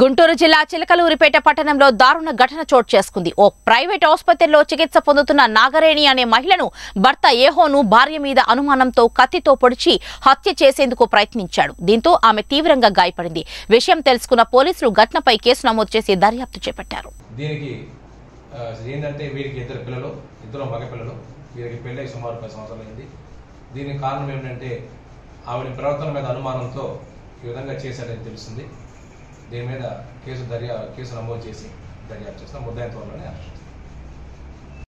గుంటూరు జిల్లా చిలకలూరిపేట పట్టణంలో దారుణ ఘటన చోటు చేసుకుంది. ఓ ప్రైవేట్ ఆసుపత్రిలో చికిత్స పొందుతున్న నాగరాణి అనే మహిళను భర్త ఏహోను భార్య మీద అనుమానంతో కత్తితో పొడిచి హత్య చేసేందుకు ప్రయత్నించాడు. దీంతో ఆమె తీవ్రంగా గాయపడింది. విషయం తెలుసుకున్న పోలీసులు ఘటనపై కేసు నమోదు చేసి దర్యాప్తు చేపట్టారు. దీని మీద కేసు నమోదు చేసి దర్యాప్తు చేస్తాం. ముద్దాయిన త్వరలోనే